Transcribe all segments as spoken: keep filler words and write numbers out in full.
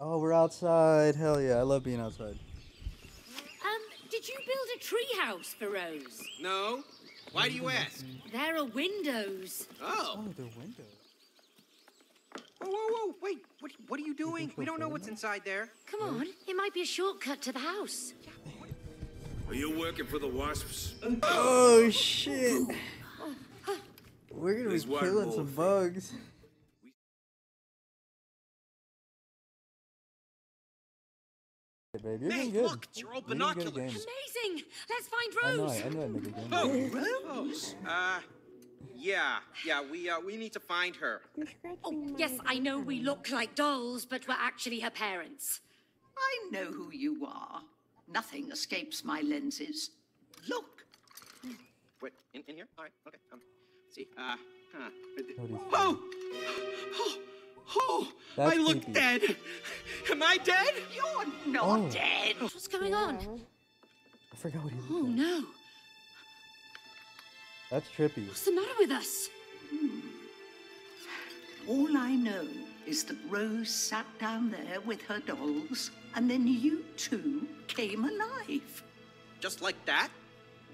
Oh, we're outside. Hell yeah, I love being outside. Um, did you build a tree house for Rose? No. Why do you ask? There are windows. Oh. Oh, there are windows. Whoa, whoa, whoa, wait. What, what are you doing? We don't know what's inside there. Come on. It might be a shortcut to the house. Are you working for the wasps? Oh, shit. We're going to be killing some bugs. Babe, you're May, good. Look, it's your old binoculars. Amazing! Let's find Rose. I know, I know I oh, Rose. Uh, yeah, yeah. We uh, we need to find her. Oh, yes, I know we look like dolls, but we're actually her parents. I know who you are. Nothing escapes my lenses. Look. Wait, in, in here? All right, okay. Um, let's see. Uh, huh. Oh! Oh! Oh, that's I look creepy. Dead. Am I dead? You're not oh. dead. What's going yeah. on? I forgot what he looked Oh, at. No. That's trippy. What's the matter with us? Hmm. All I know is that Rose sat down there with her dolls, and then you two came alive. Just like that?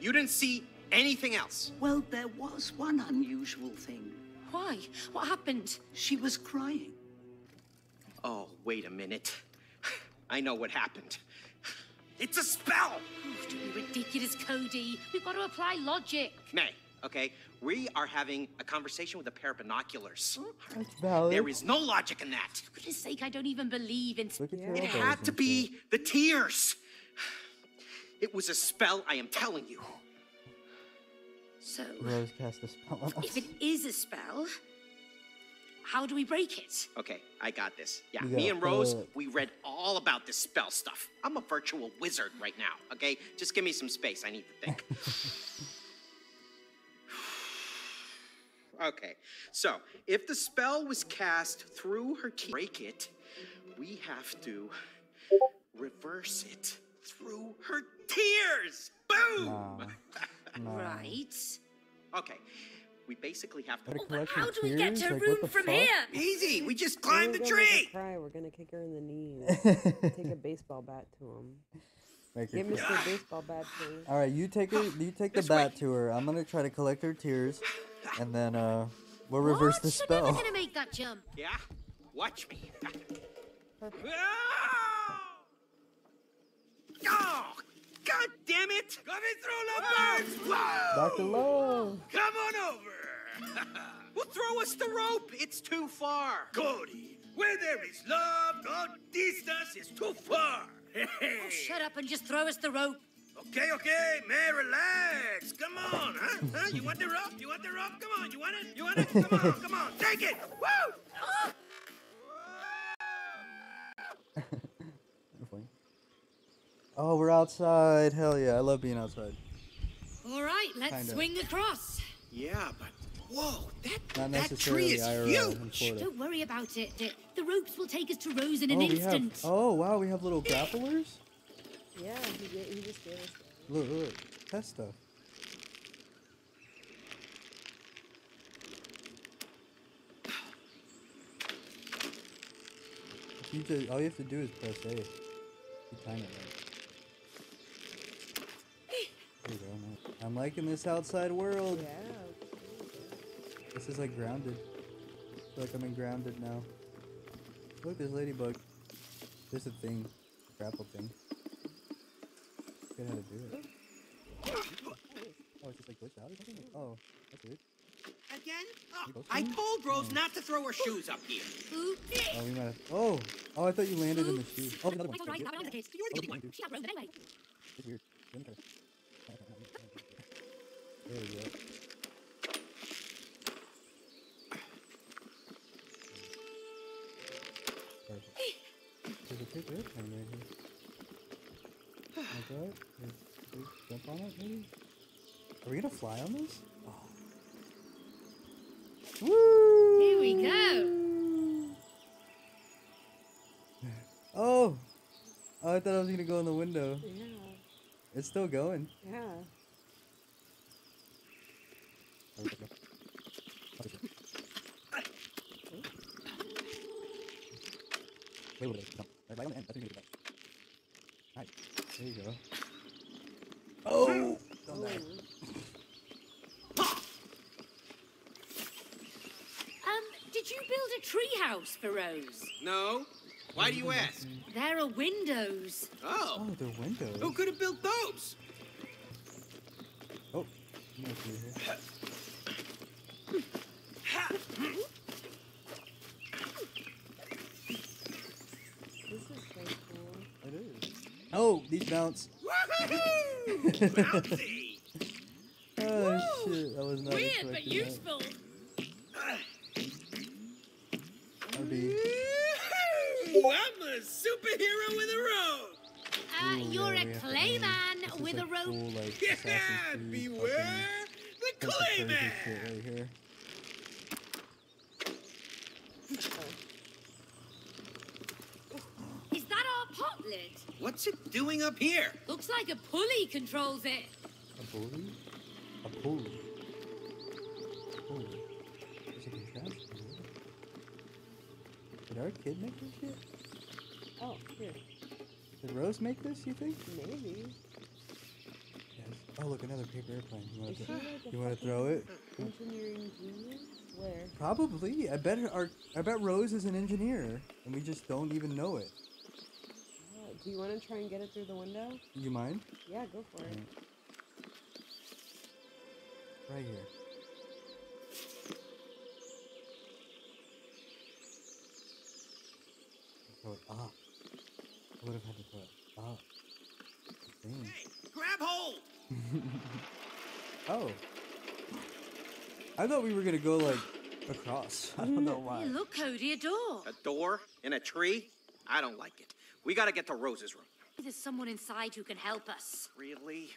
You didn't see anything else? Well, there was one unusual thing. Why? What happened? She was crying. Oh, wait a minute. I know what happened. It's a spell! Oh, don't be ridiculous, Cody. We've got to apply logic. May, okay? We are having a conversation with a pair of binoculars. That's valid. There is no logic in that. For goodness sake, I don't even believe in... It had to be the tears. It was a spell, I am telling you. So, Rose cast a spell on us. If it is a spell, how do we break it? Okay, I got this. Yeah, got me and Rose, it. we read all about this spell stuff. I'm a virtual wizard right now, okay? Just give me some space. I need to think. Okay, so if the spell was cast through her teeth, break it, we have to reverse it through her tears. Boom! No. No. Right. Okay. We basically have to. Oh, but how do we get to her like, room from fuck? here? Easy. We just climb the tree. Cry. We're gonna kick her in the knees. Take a baseball bat to him. Make Give me some baseball bat, please. All right, you take her. You take the this bat way. to her. I'm gonna try to collect her tears, and then uh, we'll reverse what? the spell. I'm never gonna make that jump. Yeah. Watch me. Perfect. Oh! God damn it! Coming through the birds! Whoa! Doctor Lowe! Come on over! Well, throw us the rope! It's too far! Cody, where there is love, no distance is too far! Hey. Oh, shut up and just throw us the rope! Okay, okay, man, relax! Come on, huh? huh? You want the rope? You want the rope? Come on, you want it? You want it? Come on, come on, take it! Woo! Oh. Oh, we're outside. Hell yeah, I love being outside. All right, let's Kinda. swing across. Yeah, but whoa, that, that tree is huge. Don't worry about it. The, the ropes will take us to Rose in oh, an instant. Have, oh, wow, we have little grapplers? Yeah, he, did, he just did. Look, look, test stuff. You just, all you have to do is press A. You time it right. I'm liking this outside world. Yeah. This is like grounded. I feel like I'm in grounded now. Look, there's ladybug. There's a thing. Grapple thing. I forget how to do it. Oh, it's just like glitched out or something? Oh, that's weird. Again? Oh, I told Rose oh. not to throw her shoes up here. Oh, we might have. Oh! Oh, I thought you landed in the shoes. Oh, another one. Oh, you were the She got Rose anyway. It's weird. There we go. There's a big airplane right here. Like that? Can we jump on it maybe? Are we gonna fly on this? Oh. Woo! Here we go! Oh! Oh, I thought I was gonna go in the window. Yeah. It's still going. Yeah. They would have. Right, right on the end. That's what you need to do. Alright. There you go. Oh! Don't die. Um, did you build a tree house for Rose? No. Why do you ask? There are windows. Oh. Oh, the windows. Who could have built those? Oh. Oh, these bounce. Woohoo! Oh, shit. That was not weird, but useful. That. Be... I'm a superhero with a robe. Uh, Ooh, you're yeah, a clay man this with a robe. Cool, like, yeah, beware the clay man. Right here. Is that our pot lid? What's it doing up here? Looks like a pulley controls it. A pulley? A pulley. A pulley. Is it a trash pulley? Did our kid make this shit? Oh, here. Did Rose make this, you think? Maybe. Yes. Oh, look, another paper airplane. You want to, th like you want to throw it? Engineering genius? Where? Probably. I bet our, I bet Rose is an engineer, and we just don't even know it. Oh, do you want to try and get it through the window? You mind? Yeah, go for All it. Right, right here. Throw it up. I would have had to throw it up. Dang. Hey, grab hold! Oh. I thought we were gonna go like across. I don't know why. Hey, look, Cody, a door. A door and a tree? I don't like it. We gotta get to Rose's room. There's someone inside who can help us. Really?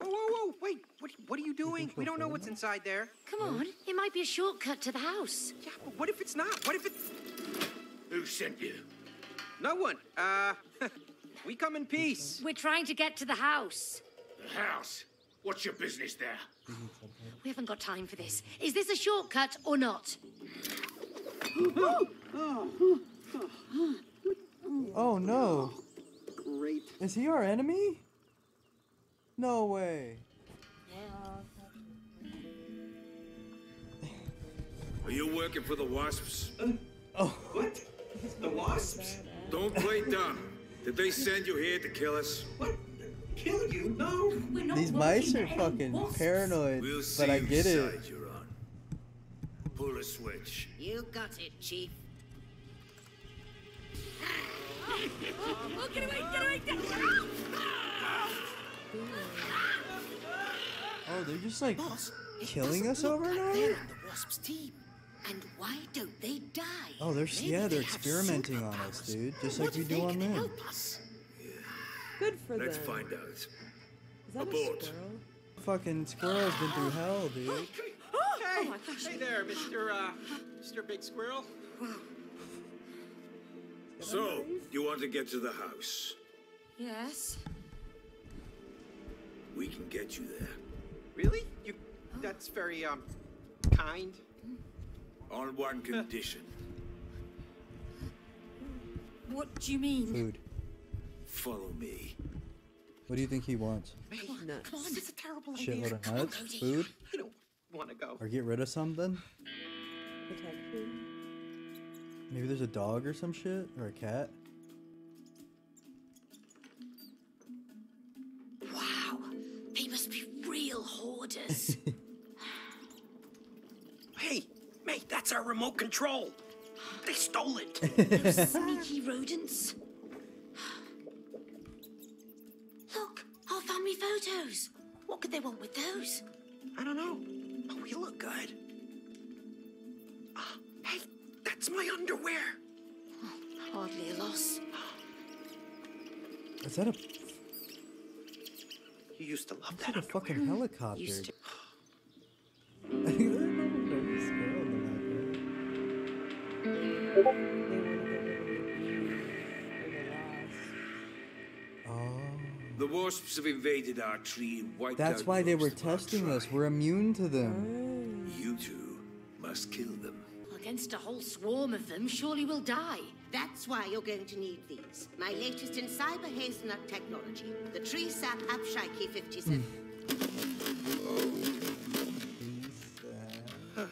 Whoa, whoa, whoa! Wait, what? What are you doing? We don't know what's inside there. Come on, it might be a shortcut to the house. Yeah, but what if it's not? What if it's? Who sent you? No one. Uh, we come in peace. We're trying to get to the house. The house? What's your business there? We haven't got time for this. Is this a shortcut or not? Oh no! Great. Is he our enemy? No way. Are you working for the wasps? Uh, oh. What? The wasps? Don't play dumb. Did they send you here to kill us? What? Kill you? No. These mice are fucking wasps. Paranoid, we'll see, but I get it. You're on. Pull a switch. You got it, Chief. Oh, oh, oh, get away, get away, get away. Oh, oh. Oh, they're just like Boss, killing us over and over? And why don't they die? Oh, they're Maybe yeah, they're they experimenting on us, dude, just what like we do on them. Yeah. Good for Let's them. Let's find out. Is that Abort. A squirrel? Fucking squirrel's been through hell, dude. Oh, oh, hey, oh hey there, Mister Uh, Mister Big Squirrel. So, you want to get to the house? Yes. We can get you there. Really? You? That's very, um, kind. On one condition. What do you mean? Food. Follow me. What do you think he wants? Come on, nuts. Come on, that's a terrible idea. Shitload of nuts? Come on, food? I don't want to go. Or get rid of something? Protect food. Maybe there's a dog or some shit? Or a cat? Hey, mate, that's our remote control. They stole it. Those sneaky rodents. Look, our family photos. What could they want with those? I don't know. But we look good. Uh, hey, that's my underwear. Oh, hardly a loss. Is that a... You used to love that a fucking helicopter. Used to. Oh. The wasps have invaded our tree and wiped That's out why they were testing us. We're immune to them. Oh. You two must kill them. I'll against a whole swarm of them, surely we'll die. That's why you're going to need these. My latest in cyber hazelnut technology, the tree sap Abshiki fifty-seven. Oh.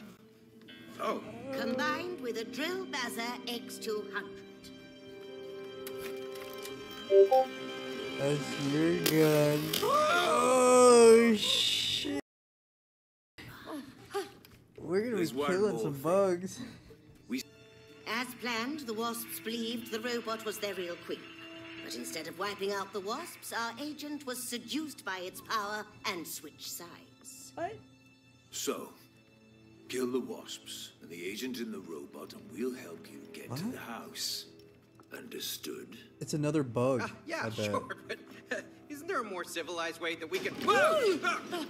Oh. Combined with a drill bazzer X two hundred. That's really good. Oh shit! We're gonna There's be killing some thing. bugs. We As planned, the wasps believed the robot was their real queen. But instead of wiping out the wasps, our agent was seduced by its power and switched sides. What? So, kill the wasps and the agent in the robot, and we'll help you get what? to the house. Understood. It's another bug. Uh, yeah, sure, but uh, isn't there a more civilized way that we can... Whoa!